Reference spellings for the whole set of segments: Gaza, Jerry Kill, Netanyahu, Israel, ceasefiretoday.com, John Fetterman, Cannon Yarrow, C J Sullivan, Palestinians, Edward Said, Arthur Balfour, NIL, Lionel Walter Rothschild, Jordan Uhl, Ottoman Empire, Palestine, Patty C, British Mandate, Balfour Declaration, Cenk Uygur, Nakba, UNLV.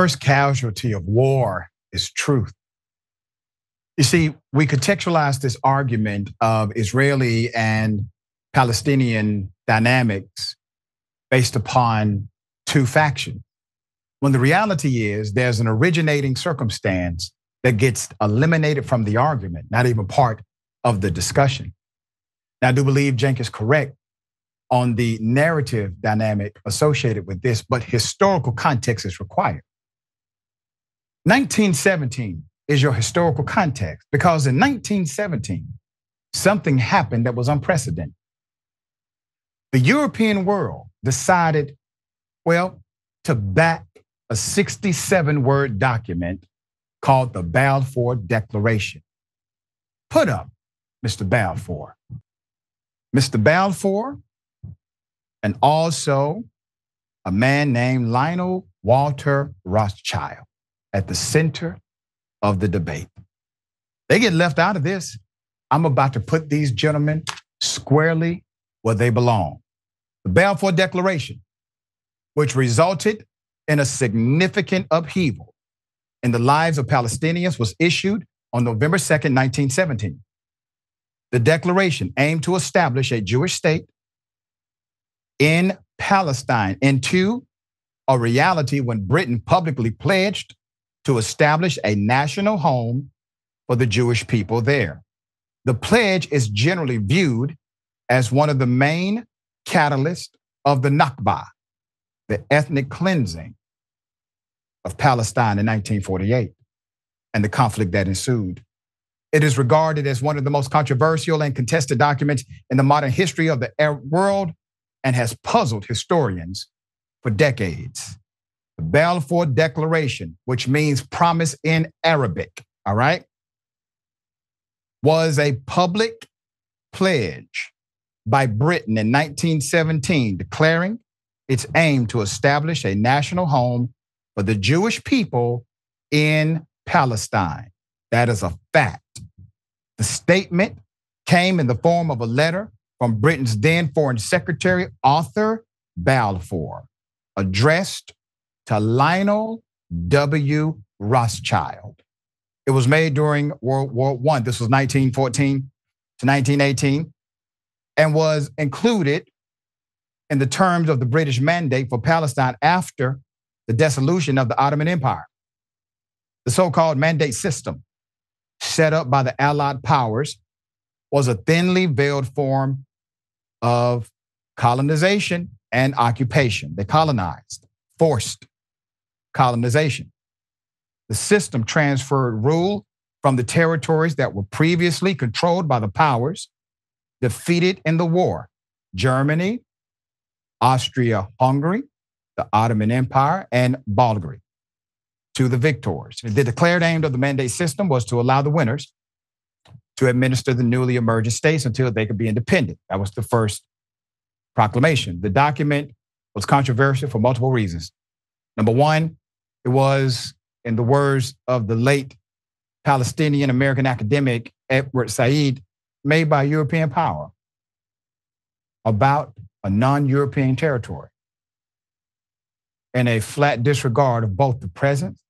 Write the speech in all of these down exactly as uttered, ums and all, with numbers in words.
first casualty of war is truth. You see, we contextualize this argument of Israeli and Palestinian dynamics based upon two factions, when the reality is there's an originating circumstance that gets eliminated from the argument, not even part of the discussion. Now, I do believe Cenk is correct on the narrative dynamic associated with this, but historical context is required. nineteen seventeen is your historical context, because in nineteen seventeen, something happened that was unprecedented. The European world decided, well, to back a sixty-seven word document called the Balfour Declaration. Put up Mister Balfour. Mister Balfour, and also a man named Lionel Walter Rothschild at the center of the debate. They get left out of this. I'm about to put these gentlemen squarely where they belong. The Balfour Declaration, which resulted in a significant upheaval in the lives of Palestinians, was issued on November second, nineteen seventeen. The declaration aimed to establish a Jewish state in Palestine, into a reality when Britain publicly pledged to establish a national home for the Jewish people there. The pledge is generally viewed as one of the main catalysts of the Nakba, the ethnic cleansing of Palestine in nineteen forty-eight, and the conflict that ensued. It is regarded as one of the most controversial and contested documents in the modern history of the Arab world, and has puzzled historians for decades. The Balfour Declaration, which means promise in Arabic, all right, was a public pledge by Britain in nineteen seventeen, declaring its aim to establish a national home for the Jewish people in Palestine. That is a fact. The statement came in the form of a letter from Britain's then Foreign Secretary, Arthur Balfour, addressed to Lionel W. Rothschild. It was made during World War One. This was nineteen fourteen to nineteen eighteen, and was included in the terms of the British mandate for Palestine after the dissolution of the Ottoman Empire. The so-called mandate system set up by the Allied powers was a thinly veiled form of colonization and occupation. They colonized, forced colonization. The system transferred rule from the territories that were previously controlled by the powers defeated in the war: Germany, Austria-Hungary, the Ottoman Empire, and Bulgaria, to the victors. The declared aim of the mandate system was to allow the winners to administer the newly emergent states until they could be independent. That was the first proclamation. The document was controversial for multiple reasons. Number one, it was, in the words of the late Palestinian American academic Edward Said, made by a European power about a non-European territory, in a flat disregard of both the presence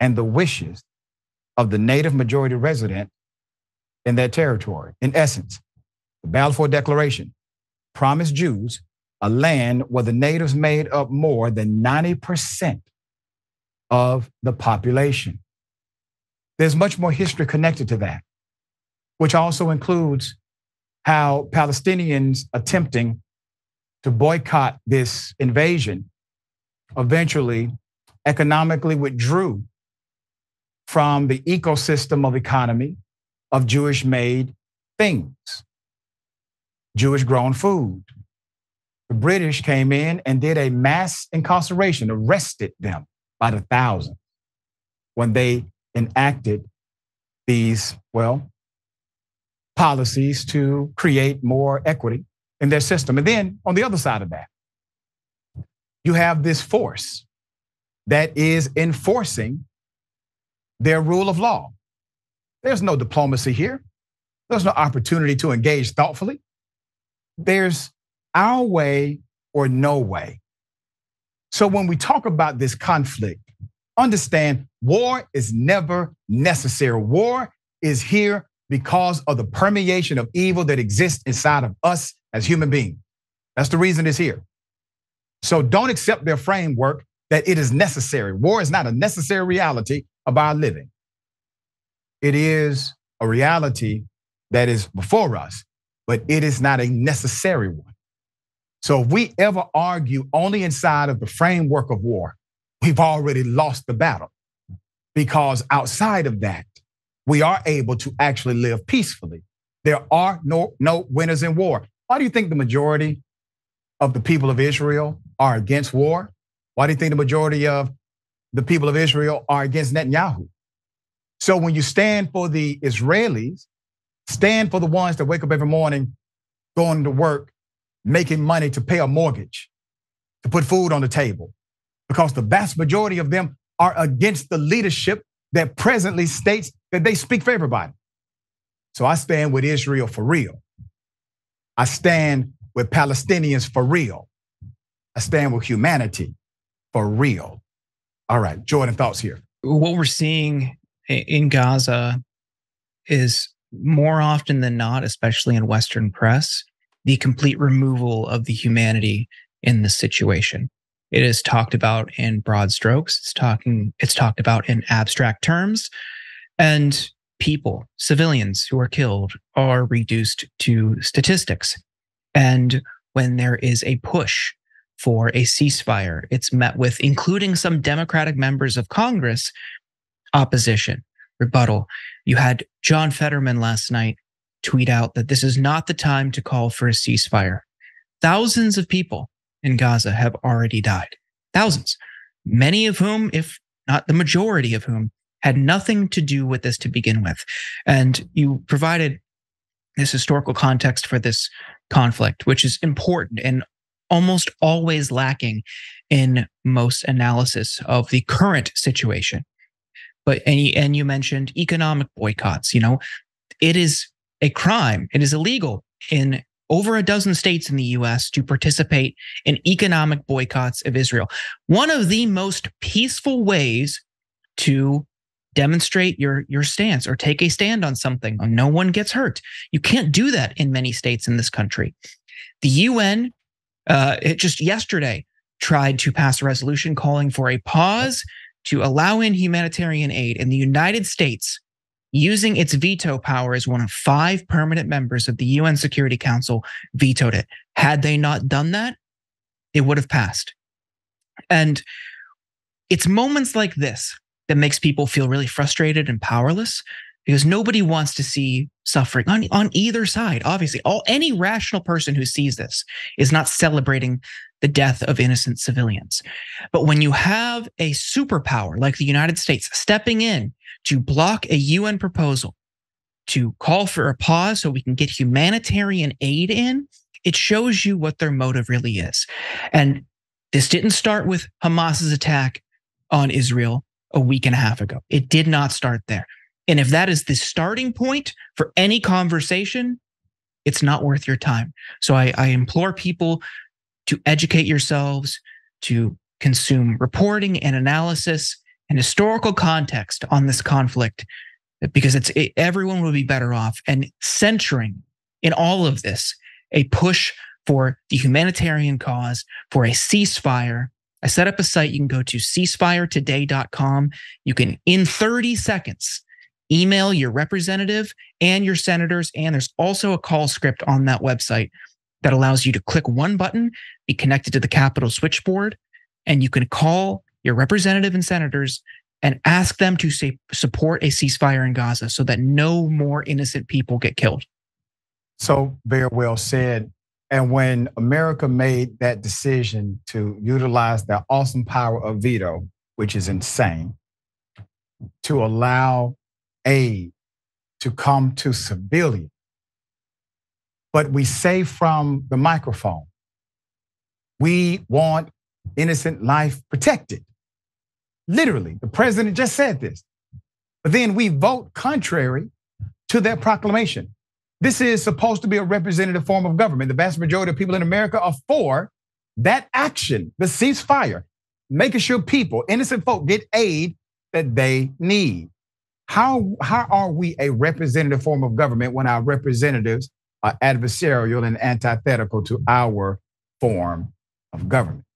and the wishes of the native majority resident in that territory. In essence, the Balfour Declaration promised Jews a land where the natives made up more than ninety percent of the population. There's much more history connected to that, which also includes how Palestinians attempting to boycott this invasion eventually economically withdrew from the ecosystem of economy of Jewish-made things, Jewish-grown food. The British came in and did a mass incarceration, arrested them by the thousands when they enacted these, well, policies to create more equity in their system. And then on the other side of that, you have this force that is enforcing their rule of law. There's no diplomacy here. There's no opportunity to engage thoughtfully. There's our way or no way. So when we talk about this conflict Understand, war is never necessary. War is here because of the permeation of evil that exists inside of us as human beings. That's the reason it's here. So don't accept their framework that it is necessary. War is not a necessary reality of our living. It is a reality that is before us, but it is not a necessary one. So if we ever argue only inside of the framework of war, we've already lost the battle, because outside of that, we are able to actually live peacefully. There are no, no winners in war. Why do you think the majority of the people of Israel are against war? Why do you think the majority of the people of Israel are against Netanyahu? So when you stand for the Israelis, stand for the ones that wake up every morning, going to work, making money to pay a mortgage, to put food on the table, because the vast majority of them are against the leadership that presently states that they speak for everybody. So I stand with Israel for real. I stand with Palestinians for real. I stand with humanity for real. All right, Jordan, thoughts here. What we're seeing in Gaza is, more often than not, especially in Western press, the complete removal of the humanity in this situation. It is talked about in broad strokes. It's talking. It's talked about in abstract terms, and people, civilians who are killed, are reduced to statistics. And when there is a push for a ceasefire, it's met with, including some Democratic members of Congress, opposition, rebuttal. You had John Fetterman last night tweet out that this is not the time to call for a ceasefire. Thousands of people in Gaza have already died. Thousands, many of whom, if not the majority of whom, had nothing to do with this to begin with. And you provided this historical context for this conflict, which is important and almost always lacking in most analysis of the current situation. But and you mentioned economic boycotts. You know, it is a crime. It is illegal in over a dozen states in the U S to participate in economic boycotts of Israel. One of the most peaceful ways to demonstrate your, your stance or take a stand on something. No one gets hurt. You can't do that in many states in this country. The U N, uh, it just yesterday, tried to pass a resolution calling for a pause to allow in humanitarian aid, and the United States, using its veto power as one of five permanent members of the U N Security Council, vetoed it. Had they not done that, it would have passed. And it's moments like this that makes people feel really frustrated and powerless, because nobody wants to see suffering on, on either side. Obviously, all any rational person who sees this is not celebrating the death of innocent civilians. But when you have a superpower like the United States stepping in to block a U N proposal to call for a pause so we can get humanitarian aid in, it shows you what their motive really is. And this didn't start with Hamas's attack on Israel a week and a half ago. It did not start there. And if that is the starting point for any conversation, it's not worth your time. So I, I implore people to educate yourselves, to consume reporting and analysis and historical context on this conflict, because it's it, everyone will be better off. And centering in all of this a push for the humanitarian cause, for a ceasefire. I set up a site. You can go to ceasefire today dot com. You can, in thirty seconds, email your representative and your senators. And there's also a call script on that website that allows you to click one button, be connected to the Capitol switchboard, and you can call your representative and senators and ask them to say, support a ceasefire in Gaza so that no more innocent people get killed. So very well said. And when America made that decision to utilize their awesome power of veto, which is insane, to allow aid to come to civilians, but we say from the microphone, we want innocent life protected. Literally, the president just said this. But then we vote contrary to that proclamation. This is supposed to be a representative form of government. The vast majority of people in America are for that action, the ceasefire. making sure people, innocent folk, get aid that they need. How, how are we a representative form of government when our representatives are adversarial and antithetical to our form of government?